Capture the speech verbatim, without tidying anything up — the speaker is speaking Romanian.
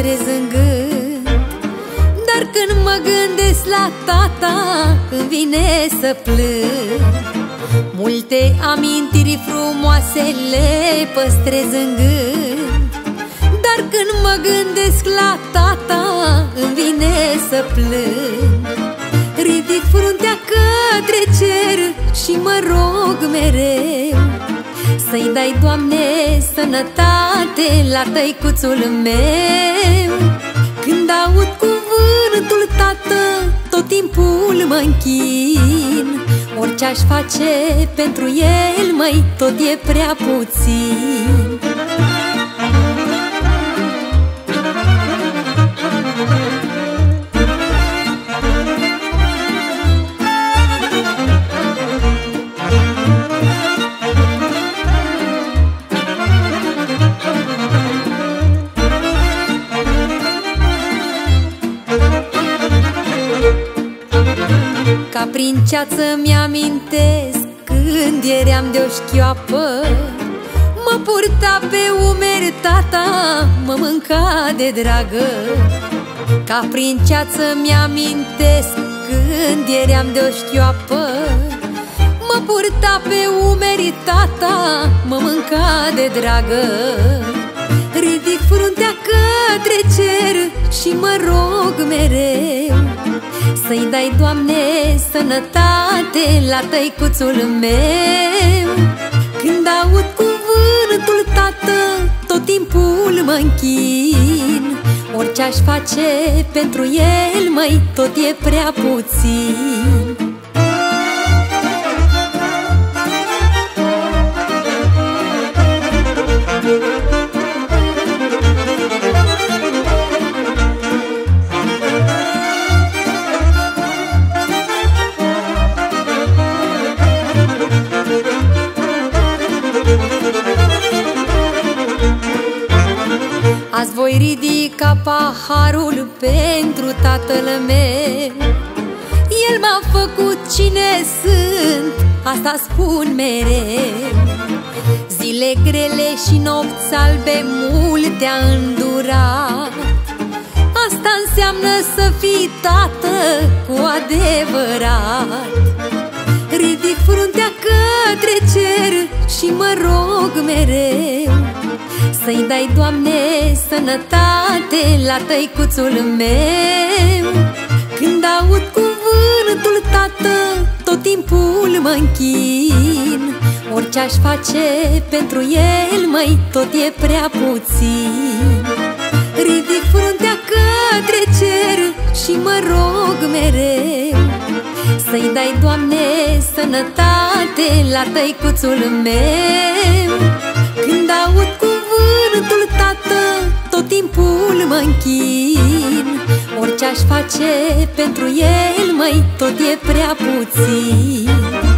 trez în gând. Dar când mă gândesc la tata, îmi vine să plâng. Multe amintiri frumoase le păstrez în gând. Dar când mă gândesc la tata, îmi vine să plâng. Ridic fruntea către cer și mă rog mereu să-i dai, Doamne, sănătate la tăicuțul meu. Când aud cuvântul tată, tot timpul mă închin. Orice aș face pentru el, măi, tot e prea puțin. Ca prin ceață mi-amintesc când eram de-o șchioapă. Mă purta pe umeri tata, mă mânca de dragă. Ca prin ceață mi-amintesc când eram de-o șchioapă. Mă purta pe umeri tata, mă mânca de dragă. Ridic fruntea către cer și mă rog mereu să-i dai, Doamne, sănătate la tăicuțul meu. Când aud cuvântul tată, tot timpul mă închin. Orice aș face pentru el, măi, tot e prea puțin. Azi voi ridica paharul pentru tatăl meu. El m-a făcut cine sunt, asta spun mereu. Zile grele și nopți albe multe a îndurat. Asta înseamnă să fii tată cu adevărat. Ridic fruntea către cer și mă rog mereu să-i dai, Doamne, sănătate la tăicuțul meu. Când aud cuvântul tată, tot timpul mă închin. Orice aș face pentru el, măi, tot e prea puțin. Ridic fruntea către cer și mă rog mereu să-i dai, Doamne, sănătate la tăicuțul meu. Când aud cuvântul tată, tot timpul mă închin. Orice aș face pentru el, măi, tot e prea puțin.